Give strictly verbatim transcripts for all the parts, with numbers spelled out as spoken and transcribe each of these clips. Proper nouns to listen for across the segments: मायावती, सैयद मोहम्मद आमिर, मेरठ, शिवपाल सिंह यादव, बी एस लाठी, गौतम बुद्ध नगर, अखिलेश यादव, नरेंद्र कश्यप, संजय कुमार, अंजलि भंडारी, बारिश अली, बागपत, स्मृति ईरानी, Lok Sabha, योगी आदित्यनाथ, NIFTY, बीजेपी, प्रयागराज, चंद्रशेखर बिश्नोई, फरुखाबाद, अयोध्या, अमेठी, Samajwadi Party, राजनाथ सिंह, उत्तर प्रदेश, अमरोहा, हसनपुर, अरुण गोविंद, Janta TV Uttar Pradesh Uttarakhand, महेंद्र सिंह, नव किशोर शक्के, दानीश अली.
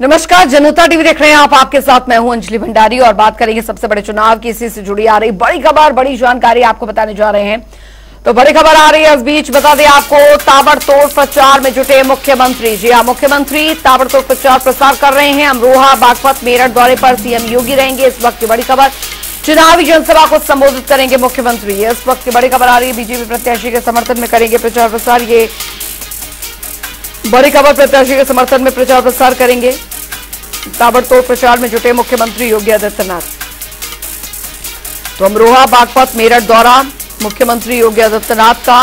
नमस्कार, जनता टीवी देख रहे हैं आप। आपके साथ मैं हूं अंजलि भंडारी और बात करेंगे सबसे बड़े चुनाव की। इसी से जुड़ी आ रही बड़ी खबर, बड़ी जानकारी आपको बताने जा रहे हैं। तो बड़ी खबर आ रही है, इस बीच बता दें आपको ताबड़तोड़ प्रचार में जुटे मुख्यमंत्री। जी हां, मुख्यमंत्री ताबड़तोड़ प्रचार प्रसार कर रहे हैं। अमरोहा, बागपत, मेरठ दौरे पर सीएम योगी रहेंगे, इस वक्त की बड़ी खबर। चुनावी जनसभा को संबोधित करेंगे मुख्यमंत्री, ये इस वक्त की बड़ी खबर आ रही है। बीजेपी प्रत्याशी के समर्थन में करेंगे प्रचार प्रसार, ये बड़ी खबर। प्रत्याशी के समर्थन में प्रचार प्रसार करेंगे। ताबड़तोड़ प्रचार में जुटे मुख्यमंत्री योगी आदित्यनाथ। तो अमरोहा, बागपत, मेरठ दौरा मुख्यमंत्री योगी आदित्यनाथ का,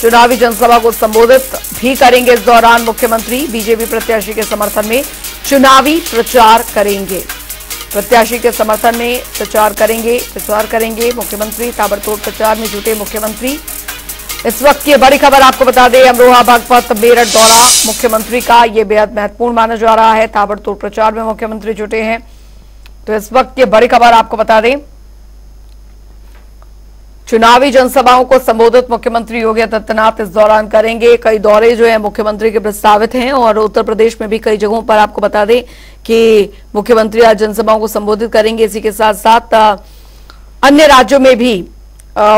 चुनावी जनसभा को संबोधित भी करेंगे। इस दौरान मुख्यमंत्री बीजेपी प्रत्याशी के समर्थन में चुनावी प्रचार करेंगे। प्रत्याशी के समर्थन में प्रचार करेंगे प्रचार करेंगे मुख्यमंत्री। ताबड़तोड़ प्रचार में जुटे मुख्यमंत्री, इस वक्त की बड़ी खबर आपको बता दें। अमरोहा, बागपत, मेरठ दौरा मुख्यमंत्री का, ये बेहद महत्वपूर्ण माना जा रहा है। ताबड़तोड़ प्रचार में मुख्यमंत्री जुटे हैं, तो इस वक्त की बड़ी खबर आपको बता दें। चुनावी जनसभाओं को संबोधित मुख्यमंत्री योगी आदित्यनाथ इस दौरान करेंगे। कई दौरे जो है मुख्यमंत्री के प्रस्तावित हैं और उत्तर प्रदेश में भी कई जगहों पर। आपको बता दें कि मुख्यमंत्री आज जनसभाओं को संबोधित करेंगे। इसी के साथ साथ अन्य राज्यों में भी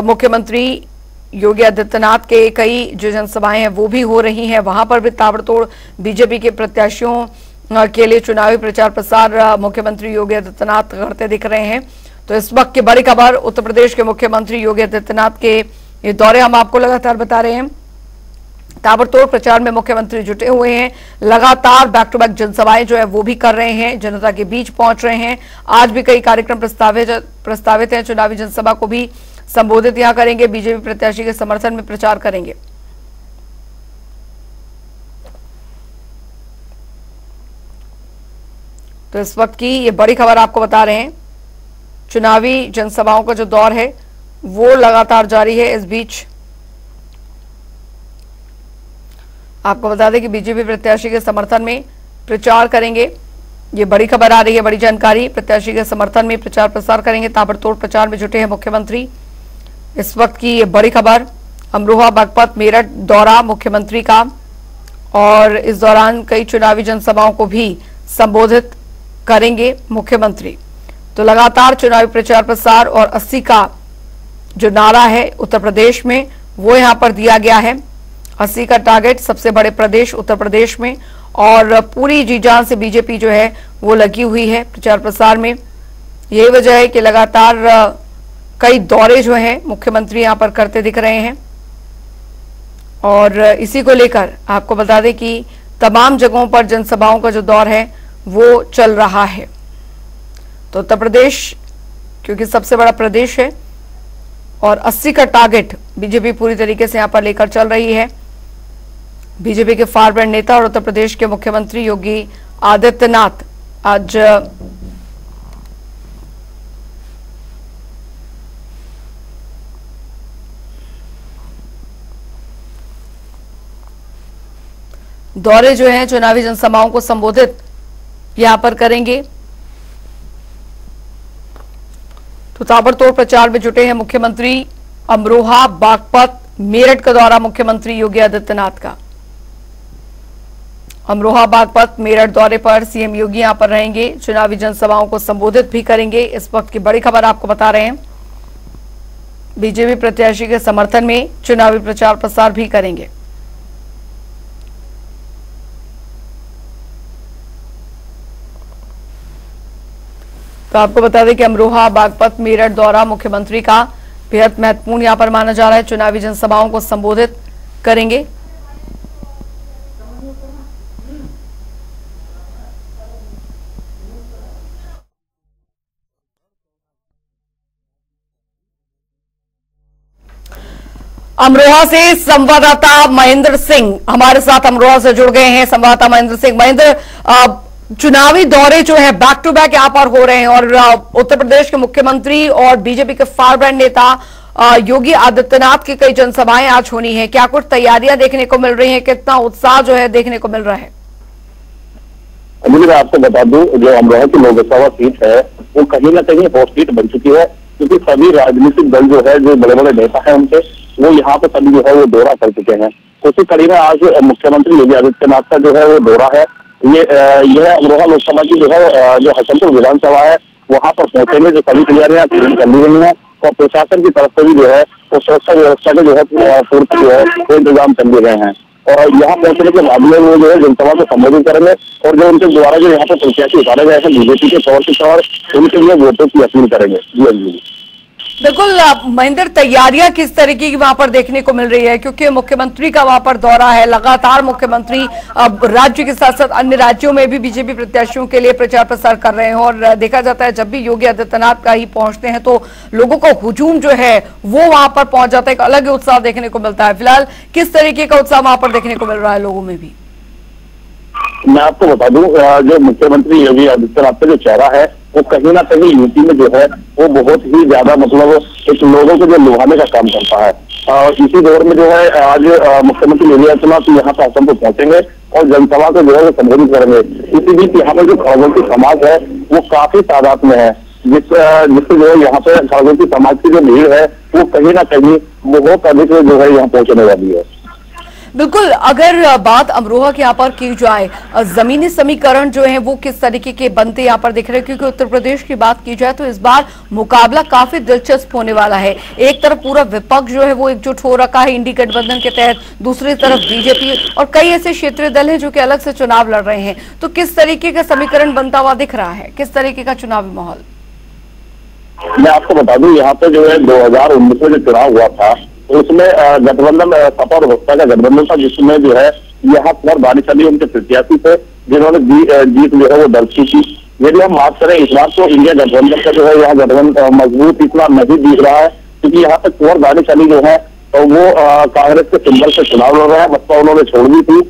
मुख्यमंत्री योगी आदित्यनाथ के कई जो जनसभाएं हैं वो भी हो रही हैं। वहां पर भी ताबड़तोड़ बीजेपी के प्रत्याशियों के लिए चुनावी प्रचार प्रसार मुख्यमंत्री योगी आदित्यनाथ करते दिख रहे हैं। तो इस वक्त की बड़ी खबर, उत्तर प्रदेश के मुख्यमंत्री योगी आदित्यनाथ के ये दौरे हम आपको लगातार बता रहे हैं। ताबड़तोड़ प्रचार में मुख्यमंत्री जुटे हुए हैं, लगातार बैक टू बैक जनसभाएं जो है वो भी कर रहे हैं, जनता के बीच पहुंच रहे हैं। आज भी कई कार्यक्रम प्रस्तावित प्रस्तावित हैं। चुनावी जनसभा को भी संबोधित यहां करेंगे। बीजेपी प्रत्याशी के समर्थन में प्रचार करेंगे। तो इस वक्त की ये बड़ी खबर आपको बता रहे हैं। चुनावी जनसभाओं का जो दौर है वो लगातार जारी है। इस बीच आपको बता दें कि बीजेपी प्रत्याशी के समर्थन में प्रचार करेंगे, ये बड़ी खबर आ रही है, बड़ी जानकारी। प्रत्याशी के समर्थन में प्रचार प्रसार करेंगे। ताबड़तोड़ प्रचार में जुटे हैं मुख्यमंत्री, इस वक्त की ये बड़ी खबर। अमरोहा, बागपत, मेरठ दौरा मुख्यमंत्री का, और इस दौरान कई चुनावी जनसभाओं को भी संबोधित करेंगे मुख्यमंत्री। तो लगातार चुनावी प्रचार प्रसार और अस्सी का जो नारा है उत्तर प्रदेश में वो यहाँ पर दिया गया है। अस्सी का टारगेट, सबसे बड़े प्रदेश उत्तर प्रदेश में, और पूरी जी जान से बीजेपी जो है वो लगी हुई है प्रचार प्रसार में। यही वजह है कि लगातार कई दौरे जो हैं मुख्यमंत्री यहाँ पर करते दिख रहे हैं। और इसी को लेकर आपको बता दें कि तमाम जगहों पर जनसभाओं का जो दौर है वो चल रहा है। तो उत्तर प्रदेश क्योंकि सबसे बड़ा प्रदेश है और अस्सी का टारगेट बीजेपी पूरी तरीके से यहां पर लेकर चल रही है। बीजेपी के फारवर्ड नेता और उत्तर प्रदेश के मुख्यमंत्री योगी आदित्यनाथ आज दौरे जो हैं चुनावी जनसभाओं को संबोधित यहां पर करेंगे। तो ताबड़तोड़ प्रचार में जुटे हैं मुख्यमंत्री। अमरोहा, बागपत, मेरठ का दौरा मुख्यमंत्री योगी आदित्यनाथ का। अमरोहा, बागपत, मेरठ दौरे पर सीएम योगी यहां पर रहेंगे, चुनावी जनसभाओं को संबोधित भी करेंगे। इस वक्त की बड़ी खबर आपको बता रहे हैं। बीजेपी प्रत्याशी के समर्थन में चुनावी प्रचार प्रसार भी करेंगे। तो आपको बता दें कि अमरोहा, बागपत, मेरठ दौरा मुख्यमंत्री का बेहद महत्वपूर्ण यहां पर माना जा रहा है। चुनावी जनसभाओं को संबोधित करेंगे। अमरोहा से संवाददाता महेंद्र सिंह हमारे साथ अमरोहा से जुड़ गए हैं। संवाददाता महेंद्र सिंह, महेंद्र, आप चुनावी दौरे जो है बैक टू बैक यहाँ पर हो रहे हैं और उत्तर प्रदेश के मुख्यमंत्री और बीजेपी के फारवर्ड नेता योगी आदित्यनाथ की कई जनसभाएं आज होनी है। क्या कुछ तैयारियां देखने को मिल रही हैं? कितना उत्साह जो है देखने को मिल रहा है? अभी मैं आपको बता दूं, जो अमरोहा की लोकसभा सीट है वो कहीं ना कहीं हॉट सीट बन चुकी है, क्योंकि सभी राजनीतिक दल जो है, जो बड़े बड़े नेता है उनके, वो यहाँ पर सभी जो है वो दौरा कर चुके हैं। उसी कड़ी में आज मुख्यमंत्री योगी आदित्यनाथ का जो है वो दौरा है, ये यह अमरोहा लोकसभा की जो है जो हसनपुर विधानसभा है वहाँ पर पहुंचे में जो सभी तैयारियां कर ली गई है और प्रशासन की तरफ से भी जो है वो सुरक्षा व्यवस्था के जो है पूर्ति जो है वो इंतजाम कर दिए गए हैं। और यहाँ पहुंचने के बाद में वो जो है जनसभा को संबोधित करेंगे और जो उनके द्वारा जो यहाँ पर प्रत्याशी उतारे गए हैं बीजेपी के तौर के तौर उनके लिए वोटों की अपील करेंगे। जी बिल्कुल, महेंद्र तैयारियां किस तरीके की वहां पर देखने को मिल रही है, क्योंकि मुख्यमंत्री का वहां पर दौरा है, लगातार मुख्यमंत्री राज्य के साथ साथ अन्य राज्यों में भी बीजेपी प्रत्याशियों के लिए प्रचार प्रसार कर रहे हैं और देखा जाता है जब भी योगी आदित्यनाथ का ही पहुंचते हैं तो लोगों का हुजूम जो है वो वहां पर पहुंच जाता है, एक अलग उत्साह देखने को मिलता है। फिलहाल किस तरीके का उत्साह वहां पर देखने को मिल रहा है लोगों में भी? मैं आपको बता दूं जो मुख्यमंत्री योगी आदित्यनाथ का जो चेहरा है वो कहीं ना कहीं यूपी में जो है वो बहुत ही ज्यादा मतलब एक लोगों को जो लुभाने का काम करता है और इसी दौर में जो है आज मुख्यमंत्री योगी आदित्यनाथ यहाँ पर हसनपुर पहुंचेंगे और जनसभा को जो है वो संबोधित करेंगे। इसी बीच यहाँ पर जो खड़गोती समाज है वो काफी तादाद में है जिस जिससे जो है यहाँ पे खड़गोती समाज की जो भीड़ है वो कहीं ना कहीं बहुत अधिक जो है यहाँ पहुंचने वाली है। बिल्कुल, अगर बात अमरोहा के यहाँ पर की जाए, जमीनी समीकरण जो है वो किस तरीके के बनते यहाँ पर दिख रहे हैं, क्योंकि उत्तर प्रदेश की बात की जाए तो इस बार मुकाबला काफी दिलचस्प होने वाला है। एक तरफ पूरा विपक्ष जो है वो एकजुट हो रखा है इंडी गठबंधन के तहत, दूसरी तरफ बीजेपी और कई ऐसे क्षेत्रीय दल हैं जो कि अलग से चुनाव लड़ रहे हैं। तो किस तरीके का समीकरण बनता हुआ दिख रहा है, किस तरीके का चुनावी माहौल? मैं आपको बता दूं यहाँ पे जो है दो हजार उन्नीस में जो चुनाव हुआ था उसमें गठबंधन सपा और बसपा का गठबंधन था जिसमें जो है यहाँ पर बारिश अली उनके प्रत्याशी थे जिन्होंने जीत जो है वो दर्ज की थी। यदि हम बात करें इस बार तो इंडिया गठबंधन का जो है यहाँ गठबंधन मजबूत इतना नहीं दिख रहा है क्योंकि यहाँ पे कुंवर बारिश अली जो है तो वो कांग्रेस के सिंबल से चुनाव लड़ रहे हैं, बसपा उन्होंने छोड़ दी थी।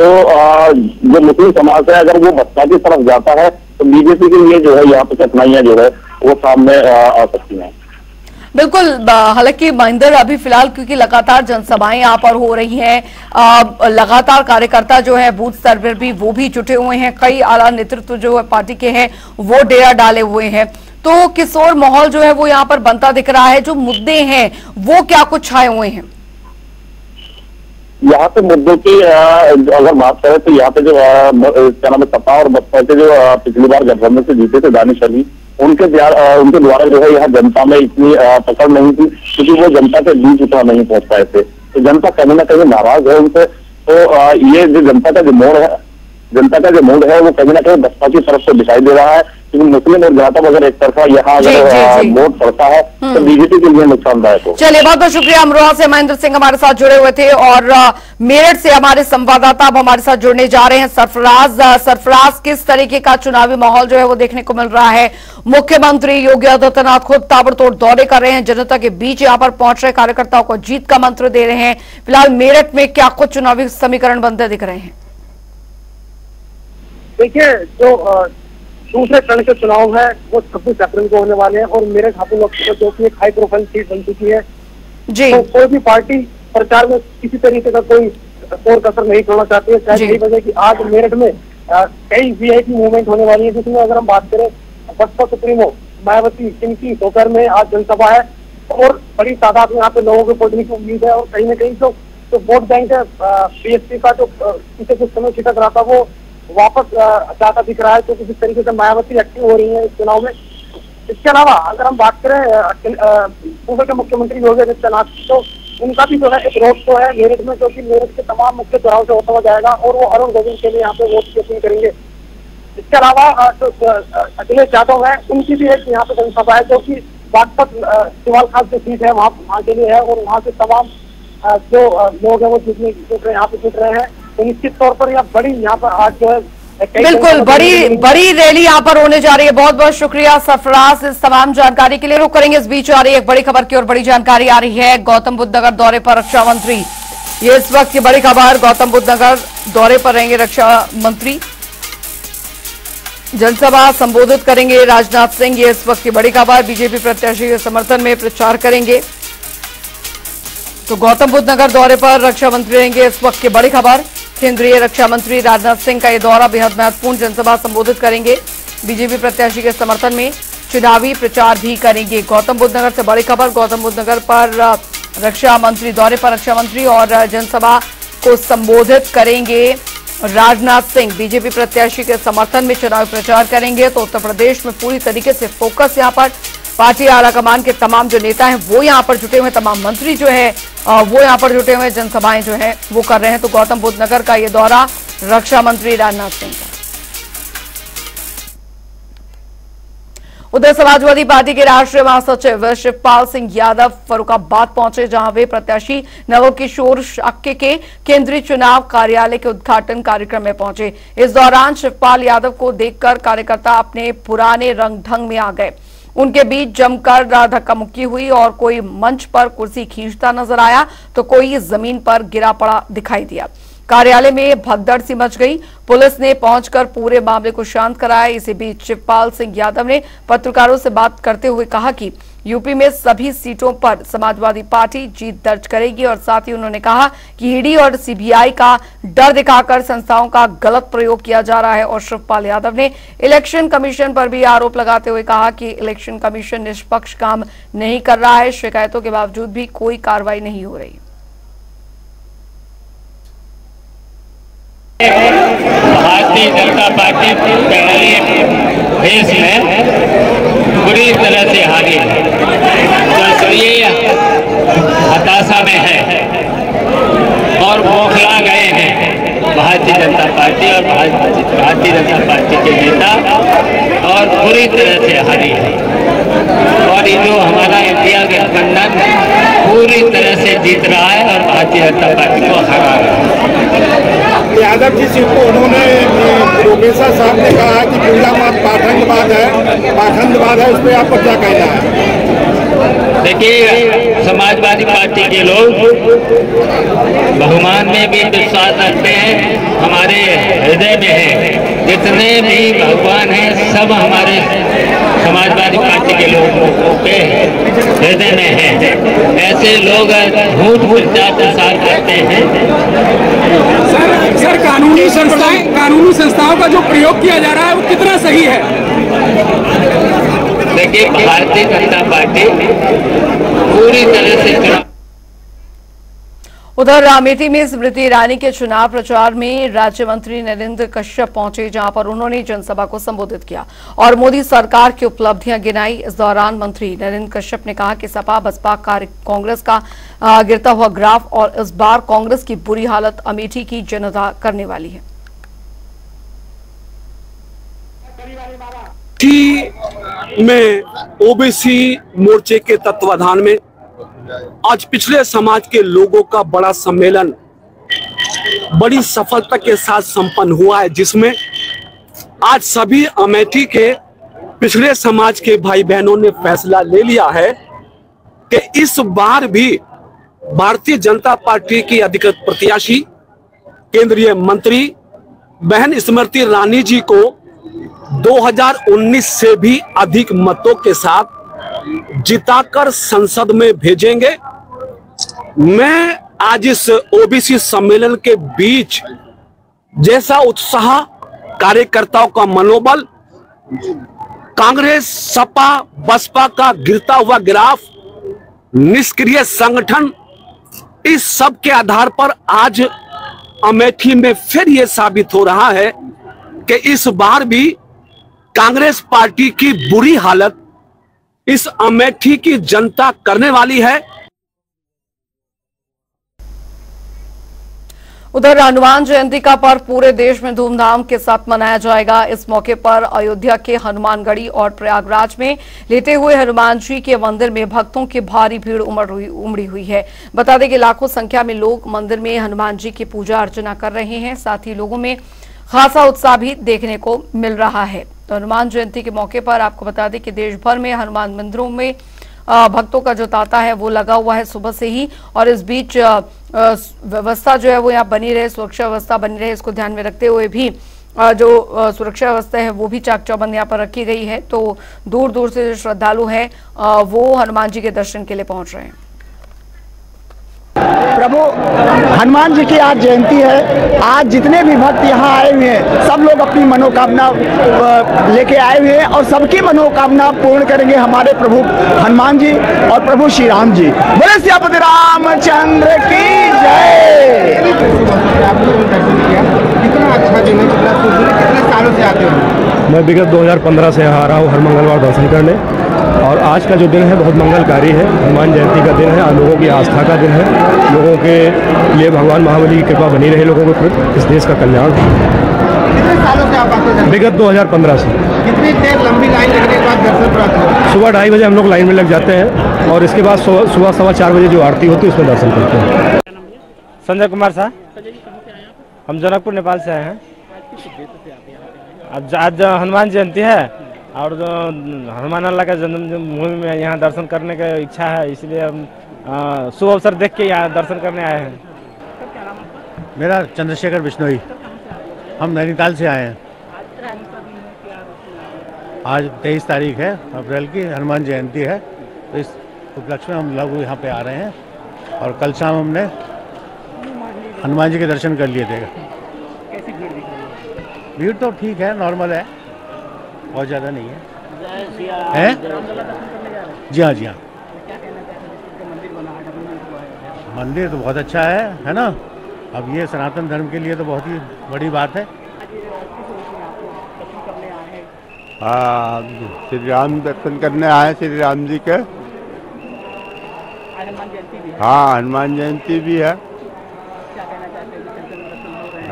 तो जो मुस्लिम समाज है अगर वो बसपा की तरफ जाता है तो बीजेपी के लिए जो है यहाँ पे कठिनाइयां जो है वो सामने आ सकती है। बिल्कुल, हालांकि महेंद्र अभी फिलहाल क्योंकि लगातार जनसभाएं यहाँ पर हो रही हैं, लगातार कार्यकर्ता जो है बूथ स्तर पर भी वो भी जुटे हुए हैं, कई आला नेतृत्व जो है पार्टी के हैं वो डेरा डाले हुए हैं, तो किस और माहौल जो है वो यहाँ पर बनता दिख रहा है, जो मुद्दे हैं वो क्या कुछ छाए हुए हैं? यहाँ पे मुद्दों की अगर बात करें तो यहाँ पे जो क्या नाम है सपा और बसपा के जो पिछली बार गठबंधन से जीते थे दानीश अली उनके उनके द्वारा जो है यहाँ जनता में इतनी पकड़ नहीं थी क्योंकि वो जनता के बीच उतना नहीं पहुंच पाए थे, तो जनता कहीं ना कहीं नाराज है उनसे। तो ये जो जनता का जो मोड़ है जनता का जो मोड़ है वो कहीं ना कहीं बसपा की तरफ से दिखाई दे रहा है क्योंकि मुस्लिम और जाटव अगर एक तरफा यहाँ अगर वोट पड़ता है तो बीजेपी के लिए नुकसानदायक हो। चलिए, बहुत बहुत शुक्रिया। अमरोहा से महेंद्र सिंह हमारे साथ जुड़े हुए थे और मेरठ से हमारे संवाददाता अब हमारे साथ जुड़ने जा रहे हैं सरफराज। सरफराज, किस तरीके का चुनावी माहौल जो है वो देखने को मिल रहा है? मुख्यमंत्री योगी आदित्यनाथ खुद ताबड़तोड़ दौरे कर रहे हैं, जनता के बीच यहाँ पर पहुंच रहे कार्यकर्ताओं को जीत का मंत्र दे रहे हैं। फिलहाल मेरठ में क्या कुछ चुनावी समीकरण बनते दिख रहे हैं? देखिए, जो दूसरे चरण के चुनाव है वो छब्बीस अप्रैल को होने वाले हैं और मेरठ हापुड़ लोकसभा जो की एक हाई प्रोफाइल सीट बन चुकी है जी। तो कोई भी पार्टी प्रचार में किसी तरीके का कोई और कसर नहीं छोड़ना चाहती है, शायद यही वजह की आज मेरठ में कई वीआईपी मूवमेंट होने वाली है, जिसमें अगर हम बात करें बसपा सुप्रीमो मायावती इनकी दोपहर में आज जनसभा है और बड़ी तादाद में यहाँ पे लोगों को पहुंचने की उम्मीद है और कहीं ना कहीं जो जो वोट बैंक है बी एस का जो पिछले कुछ समय छिटक रहा था वो वापस जाता दिख रहा है। तो किसी तरीके से मायावती एक्टिव हो रही है इस चुनाव में। इसके अलावा अगर हम बात करें पूर्व के मुख्यमंत्री योगी आदित्यनाथ तो उनका भी जो है एक रोड शो है मेरठ में जो कि मेरठ के तमाम मुख्य चौराहों से होता हुआ जाएगा और वो अरुण गोविंद के लिए यहाँ पे वोट की अपील करेंगे। इसके अलावा जो अखिलेश यादव है उनकी भी एक यहाँ पे जनसभा है जो की बागपत शिवाल खास जो सीट है वहाँ वहाँ के लिए है और वहाँ के तमाम जो लोग हैं वो जीतने जीत रहे यहाँ पे जीत रहे हैं। तो निश्चित तौर पर यहाँ बड़ी यहाँ पर आज जो है बिल्कुल बड़ी बड़ी रैली यहाँ पर होने जा रही है। बहुत बहुत शुक्रिया सरफराज इस तमाम जानकारी के लिए। रुक करेंगे, इस बीच आ रही है एक बड़ी खबर की और बड़ी जानकारी आ रही है। गौतम बुद्ध नगर दौरे पर रक्षा मंत्री, ये इस वक्त की बड़ी खबर, गौतम बुद्ध नगर दौरे पर रहेंगे रक्षा मंत्री, जनसभा संबोधित करेंगे राजनाथ सिंह, ये इस वक्त की बड़ी खबर। बीजेपी प्रत्याशी के समर्थन में प्रचार करेंगे तो गौतम बुद्ध नगर दौरे पर रक्षा मंत्री रहेंगे, इस वक्त की बड़ी खबर। केंद्रीय रक्षा मंत्री राजनाथ सिंह का ये दौरा बेहद महत्वपूर्ण, जनसभा संबोधित करेंगे, बीजेपी प्रत्याशी के समर्थन में चुनावी प्रचार भी करेंगे। गौतम बुद्ध नगर से बड़ी खबर, गौतम बुद्ध नगर पर रक्षा मंत्री दौरे पर रक्षा मंत्री और जनसभा को संबोधित करेंगे राजनाथ सिंह बीजेपी प्रत्याशी के समर्थन में चुनाव प्रचार करेंगे तो उत्तर प्रदेश में पूरी तरीके से फोकस यहां पर पार्टी आलाकमान के तमाम जो नेता हैं वो यहां पर जुटे हुए, तमाम मंत्री जो है वो यहां पर जुटे हुए, जनसभाएं जो है वो कर रहे हैं। तो गौतम बुद्ध नगर का ये दौरा रक्षा मंत्री राजनाथ सिंह का। उधर समाजवादी पार्टी के राष्ट्रीय महासचिव शिवपाल सिंह यादव फरुखाबाद पहुंचे, जहां वे प्रत्याशी नव किशोर शक्के के केंद्रीय चुनाव कार्यालय के उद्घाटन कार्यक्रम में पहुंचे। इस दौरान शिवपाल यादव को देखकर कार्यकर्ता अपने पुराने रंग ढंग में आ गए। उनके बीच जमकर धक्का मुक्की हुई और कोई मंच पर कुर्सी खींचता नजर आया तो कोई जमीन पर गिरा पड़ा दिखाई दिया। कार्यालय में भगदड़ सी मच गई। पुलिस ने पहुंचकर पूरे मामले को शांत कराया। इसी बीच शिवपाल सिंह यादव ने पत्रकारों से बात करते हुए कहा कि यूपी में सभी सीटों पर समाजवादी पार्टी जीत दर्ज करेगी और साथ ही उन्होंने कहा कि ईडी और सीबीआई का डर दिखाकर संस्थाओं का गलत प्रयोग किया जा रहा है। और शिवपाल यादव ने इलेक्शन कमीशन पर भी आरोप लगाते हुए कहा कि इलेक्शन कमीशन निष्पक्ष काम नहीं कर रहा है, शिकायतों के बावजूद भी कोई कार्रवाई नहीं हो रही। भारतीय जनता पार्टी पहले देश में बुरी तरह से हारी है, जो इसलिए हताशा में है और बौखला गए हैं भारतीय जनता पार्टी और भारतीय जनता पार्टी के नेता, और बुरी तरह से हारी है। और ये जो हमारा इंडिया गठबंधन पूरी तरह से जीत रहा है और भारतीय जनता पार्टी को हरा रहा है। यादव जी सिंह को उन्होंने प्रोफेसर साहब ने कहा कि गुंडावाद पाखंडवाद है, पाखंडवाद है, उस पर आपको क्या कहना है? देखिए, समाजवादी पार्टी के लोग बहुमान में भी विश्वास रखते हैं, हमारे हृदय में है, जितने भी भगवान हैं सब हमारे समाजवादी पार्टी के लोगों के हृदय में हैं। ऐसे लोग झूठ मूठा प्रसार करते हैं। सर, कानूनी संस्थाएं कानूनी संस्थाओं का जो प्रयोग किया जा रहा है वो कितना सही है? देखिए, भारतीय जनता पार्टी पूरी तरह से चुनाव। उधर अमेठी में स्मृति ईरानी के चुनाव प्रचार में राज्य मंत्री नरेंद्र कश्यप पहुंचे, जहां पर उन्होंने जनसभा को संबोधित किया और मोदी सरकार की उपलब्धियां गिनाई। इस दौरान मंत्री नरेंद्र कश्यप ने कहा कि सपा बसपा कांग्रेस का गिरता हुआ ग्राफ और इस बार कांग्रेस की बुरी हालत अमेठी की जनता करने वाली है। में ओबीसी मोर्चे के तत्वाधान में आज पिछले समाज के लोगों का बड़ा सम्मेलन बड़ी सफलता के साथ संपन्न हुआ है, जिसमें आज सभी अमेठी के पिछले समाज के भाई बहनों ने फैसला ले लिया है कि इस बार भी भारतीय जनता पार्टी की अधिकृत प्रत्याशी केंद्रीय मंत्री बहन स्मृति ईरानी जी को दो हजार उन्नीस से भी अधिक मतों के साथ जिताकर संसद में भेजेंगे। मैं आज इस ओबीसी सम्मेलन के बीच जैसा उत्साह, कार्यकर्ताओं का मनोबल, कांग्रेस सपा बसपा का गिरता हुआ ग्राफ, निष्क्रिय संगठन, इस सब के आधार पर आज अमेठी में फिर यह साबित हो रहा है कि इस बार भी कांग्रेस पार्टी की बुरी हालत इस अमेठी की जनता करने वाली है। उधर हनुमान जयंती का पर्व पूरे देश में धूमधाम के साथ मनाया जाएगा। इस मौके पर अयोध्या के हनुमानगढ़ी और प्रयागराज में लेटे हुए हनुमान जी के मंदिर में भक्तों की भारी भीड़ उमड़ी हुई है। बता दें कि लाखों संख्या में लोग मंदिर में हनुमान जी की पूजा अर्चना कर रहे हैं, साथ ही लोगों में खासा उत्साह भी देखने को मिल रहा है। तो हनुमान जयंती के मौके पर आपको बता दें कि देश भर में हनुमान मंदिरों में भक्तों का जो तांता है वो लगा हुआ है सुबह से ही, और इस बीच व्यवस्था जो है वो यहाँ बनी रहे, सुरक्षा व्यवस्था बनी रहे, इसको ध्यान में रखते हुए भी जो सुरक्षा व्यवस्था है वो भी चाक चौबंद यहाँ पर रखी गई है। तो दूर दूर से जो श्रद्धालु हैं वो हनुमान जी के दर्शन के लिए पहुँच रहे हैं। प्रभु हनुमान जी की आज जयंती है। आज जितने भी भक्त यहाँ आए हुए हैं सब लोग अपनी मनोकामना लेके आए हुए हैं और सबकी मनोकामना पूर्ण करेंगे हमारे प्रभु हनुमान जी और प्रभु श्री राम जी। बोले श्रीपति रामचंद्र की जय। कितने सालों से आते हो? मैं विगत दो हज़ार पंद्रह से यहाँ आ रहा हूँ हर मंगलवार दर्शन करने, और आज का जो दिन है बहुत मंगलकारी है। हनुमान जयंती का दिन है, लोगों की आस्था का दिन है, लोगों के लिए भगवान महाबली की कृपा बनी रहे लोगों के प्रति, इस देश का कल्याण। कितने सालों से आप आते हैं? विगत दो हज़ार पंद्रह से। कितनी देर लंबी लाइन लगने के बाद दर्शन प्राप्त होता है? सुबह ढाई बजे हम लोग लाइन में लग जाते हैं, और इसके बाद सुबह सवा चार बजे जो आरती होती है उसमें दर्शन करते हैं। संजय कुमार साहब, हम जनकपुर नेपाल से आए हैं। आज आज हनुमान जयंती है और हनुमान अल्लाह का जन्मभूमि में यहाँ दर्शन करने का इच्छा है, इसलिए हम शुभ अवसर देख के यहाँ दर्शन करने आए हैं। मेरा चंद्रशेखर बिश्नोई, हम नैनीताल से आए हैं। आज तेईस तारीख है अप्रैल की, हनुमान जयंती है, तो इस उपलक्ष्य में हम लोग यहाँ पे आ रहे हैं, और कल शाम हमने हनुमान जी के दर्शन कर लिए थे। कैसी भीड़ दिख रही है? भीड़ तो ठीक है, नॉर्मल है, बहुत ज़्यादा नहीं है। हैं? जी हाँ जी हाँ। मंदिर तो बहुत अच्छा है, है ना। अब ये सनातन धर्म के लिए तो बहुत ही बड़ी बात है। हाँ, श्री राम दर्शन करने आए, श्री राम जी के। हाँ, हनुमान जयंती भी है,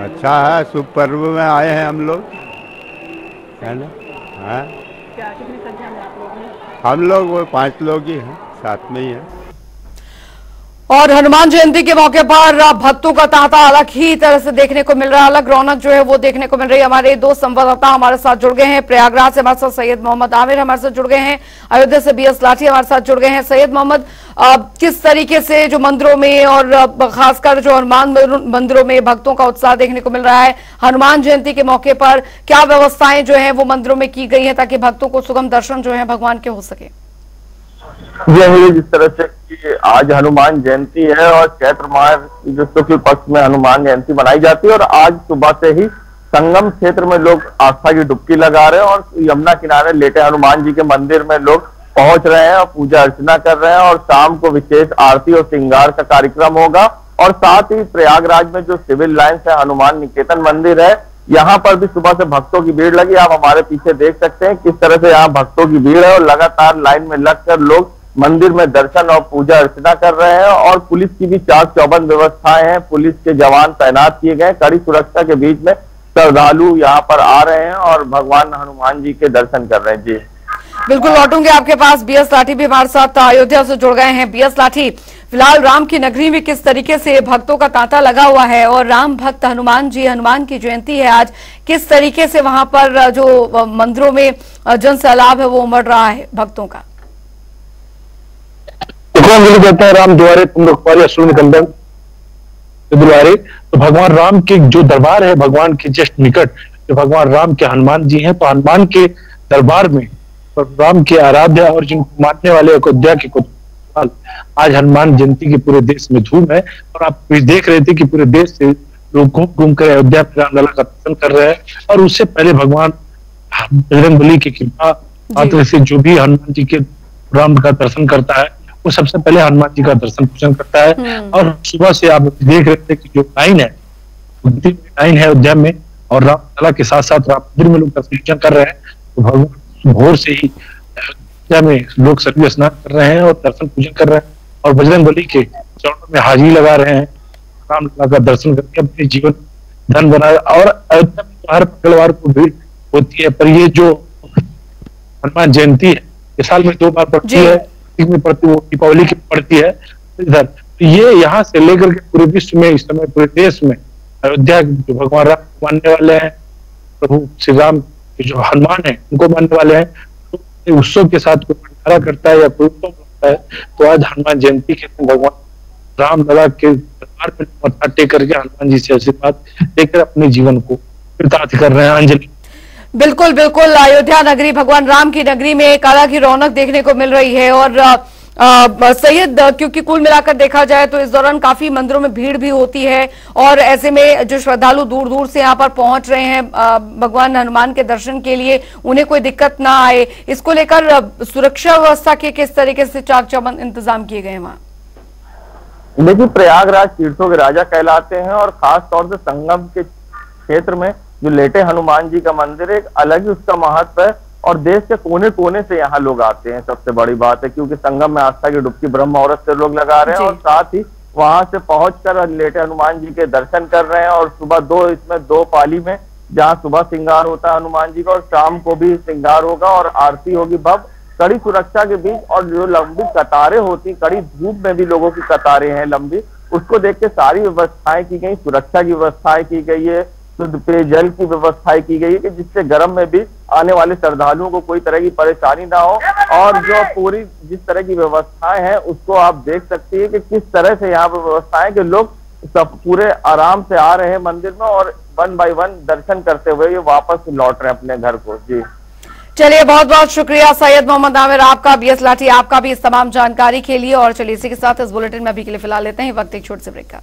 अच्छा है। शुभ पर्व में आए हैं हम लोग, है ना। हाँ, हम लोग वो पांच लोग ही हैं, साथ में ही हैं। और हनुमान जयंती के मौके पर भक्तों का तांता अलग ही तरह से देखने को मिल रहा है, अलग रौनक जो है वो देखने को मिल रही है। हमारे दो संवाददाता हमारे साथ जुड़ गए हैं। प्रयागराज से हमारे साथ सैयद मोहम्मद आमिर हमारे साथ जुड़ गए हैं, अयोध्या से बी एस लाठी हमारे साथ जुड़ गए हैं। सैयद मोहम्मद, किस तरीके से जो मंदिरों में और खासकर जो हनुमान मंदिरों में भक्तों का उत्साह देखने को मिल रहा है, हनुमान जयंती के मौके पर क्या व्यवस्थाएं जो है वो मंदिरों में की गई है ताकि भक्तों को सुगम दर्शन जो है भगवान के हो सके? जिस तरह से कि आज हनुमान जयंती है और चैत्र मास जो शुक्ल पक्ष में हनुमान जयंती मनाई जाती है, और आज सुबह से ही संगम क्षेत्र में लोग आस्था की डुबकी लगा रहे हैं, और यमुना किनारे लेटे हनुमान जी के मंदिर में लोग पहुंच रहे हैं और पूजा अर्चना कर रहे हैं। और शाम को विशेष आरती और श्रृंगार का कार्यक्रम होगा, और साथ ही प्रयागराज में जो सिविल लाइन्स है, हनुमान निकेतन मंदिर है, यहाँ पर भी सुबह से भक्तों की भीड़ लगी। आप हमारे पीछे देख सकते हैं किस तरह से यहाँ भक्तों की भीड़ है, और लगातार लाइन में लगकर लोग मंदिर में दर्शन और पूजा अर्चना कर रहे हैं। और पुलिस की भी चाक चौबंद व्यवस्थाएं हैं, पुलिस के जवान तैनात किए गए। कड़ी सुरक्षा के बीच में श्रद्धालु यहाँ पर आ रहे हैं और भगवान हनुमान जी के दर्शन कर रहे हैं। जी बिल्कुल, लौटूंगे आपके पास। बी एस लाठी भी हमारे साथ अयोध्या से जुड़ गए हैं। बी एस लाठी, फिलहाल राम की नगरी में किस तरीके से भक्तों का तांता लगा हुआ है, और राम भक्त हनुमान जी, हनुमान की जयंती है आज, किस तरीके से वहां पर जो मंदिरों में जन सैलाब है वो उमड़ रहा है भक्तों का? कहते हैं राम द्वारे तुम रखवारी अश्विनी कंदन दुलारे, तो भगवान राम के जो दरबार है, भगवान के जस्ट निकट जो भगवान राम के हनुमान जी हैं, तो हनुमान के दरबार में राम के आराध्या और जिनको मानने वाले अयोध्या के कोतवाल, आज हनुमान जयंती की पूरे देश में धूम है। और आप देख रहे थे कि पूरे देश से लोग घूम घूम कर अयोध्या रामलला का दर्शन कर रहे हैं, और उससे पहले भगवान बजरंग बली की कृपा पात्र से जो भी हनुमान जी के राम का दर्शन करता है वो सबसे पहले हनुमान जी का दर्शन पूजन करता है। और सुबह से आप देख रहे थे कि जो लाइन है, लाइन है अयोध्या में, और रामलला के साथ साथ राम मंदिर में लोग दर्शन पूजन कर रहे हैं। तो भगवान भोर से ही अयोध्या में लोग सरयू स्नान कर रहे हैं और दर्शन पूजन कर रहे हैं, और बजरंग बली के चरणों में हाजिरी लगा रहे हैं। रामलला का दर्शन करके अपने जीवन धन बनाए, और अयोध्या में हर मंगलवार को भीड़ होती है, पर ये जो हनुमान जयंती है ये साल में दो बार पड़ती है, में पड़ती वो दीपावली की पड़ती है इधर। तो ये यहाँ से लेकर के पूरे विश्व में इस समय पूरे देश में अयोध्या जो भगवान राम मानने वाले हैं, प्रभु श्री राम के जो हनुमान है उनको मानने वाले हैं, तो उत्सव के साथ कोई भंडारा करता है या कोई उत्सव करता है, तो आज हनुमान जयंती के दिन भगवान रामलला के दरबार में मत्था टेक करके हनुमान जी से आशीर्वाद लेकर अपने जीवन को कृतार्थ कर रहे हैं। अंजलि, बिल्कुल बिल्कुल, अयोध्या नगरी भगवान राम की नगरी में एक अलग ही रौनक देखने को मिल रही है। और सैयद, क्योंकि कुल मिलाकर देखा जाए तो इस दौरान काफी मंदिरों में भीड़ भी होती है, और ऐसे में जो श्रद्धालु दूर दूर से यहाँ पर पहुंच रहे हैं भगवान हनुमान के दर्शन के लिए, उन्हें कोई दिक्कत ना आए, इसको लेकर सुरक्षा व्यवस्था के किस तरीके से चाक चौबंद इंतजाम किए गए हैं वहाँ? देखिए, प्रयागराज तीर्थों के राजा कहलाते हैं, और खासतौर से संगम के क्षेत्र में जो लेटे हनुमान जी का मंदिर है, एक अलग ही उसका महत्व है और देश के कोने कोने से यहाँ लोग आते हैं। सबसे बड़ी बात है क्योंकि संगम में आस्था की डुबकी ब्रह्म मुहूर्त से लोग लगा रहे हैं और साथ ही वहां से पहुंचकर लेटे हनुमान जी के दर्शन कर रहे हैं। और सुबह दो इसमें दो पाली में जहाँ सुबह श्रृंगार होता है हनुमान जी का और शाम को भी श्रृंगार होगा और आरती होगी भव्य कड़ी सुरक्षा के बीच। और जो लंबी कतारें होती, कड़ी धूप में भी लोगों की कतारें हैं लंबी, उसको देख के सारी व्यवस्थाएं की गई, सुरक्षा की व्यवस्थाएं की गई है, शुद्ध पेयजल की व्यवस्थाएं की गई है कि जिससे गर्म में भी आने वाले श्रद्धालुओं को कोई तरह की परेशानी ना हो। और जो पूरी जिस तरह की व्यवस्थाएं हैं उसको आप देख सकती है कि किस तरह से यहाँ पर व्यवस्थाएं के लोग सब पूरे आराम से आ रहे हैं मंदिर में और वन बाय वन दर्शन करते हुए ये वापस लौट रहे हैं अपने घर को। जी चलिए, बहुत बहुत शुक्रिया सैयद मोहम्मद आमिर आपका, बी एस लाठी आपका भी इस तमाम जानकारी के लिए। और चलिए इसी के साथ इस बुलेटिन में अभी के लिए फिलहाल लेते हैं वक्त एक छोटे से ब्रेक का।